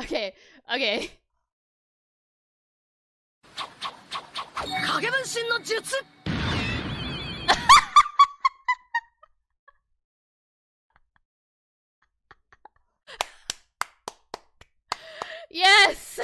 Okay. Kagebunshin no jutsu. Yes.